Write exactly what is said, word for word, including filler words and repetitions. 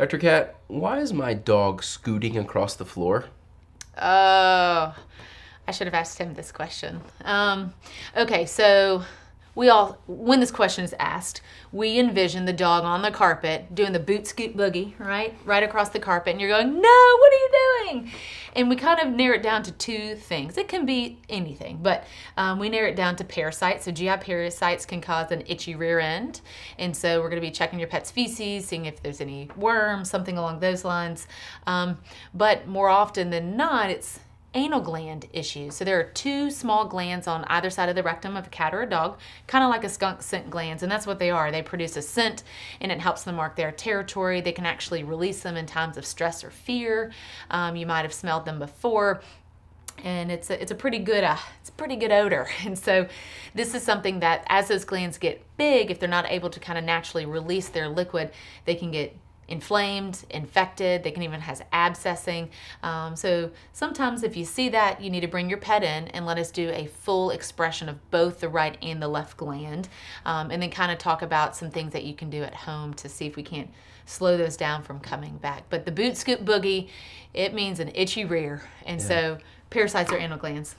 Doctor Cat, why is my dog scooting across the floor? Oh, I should have asked him this question. Um, okay, so we all, when this question is asked, we envision the dog on the carpet doing the boot scoot boogie, right? Right across the carpet, and you're going, no, what are you doing? And we kind of narrow it down to two things. It can be anything, but um, we narrow it down to parasites. So G I parasites can cause an itchy rear end. And so we're gonna be checking your pet's feces, seeing if there's any worms, something along those lines. Um, but more often than not, it's anal gland issues. So there are two small glands on either side of the rectum of a cat or a dog, kind of like a skunk scent glands, and that's what they are. They produce a scent and it helps them mark their territory. They can actually release them in times of stress or fear. Um, you might have smelled them before, and it's a, it's a pretty good uh, it's a pretty good odor. And so this is something that as those glands get big, if they're not able to kind of naturally release their liquid, they can get inflamed, infected, they can even have abscessing. Um, so sometimes if you see that, you need to bring your pet in and let us do a full expression of both the right and the left gland, um, and then kind of talk about some things that you can do at home to see if we can't slow those down from coming back. But the boot scoop boogie, it means an itchy rear, and yeah. So parasites are anal glands.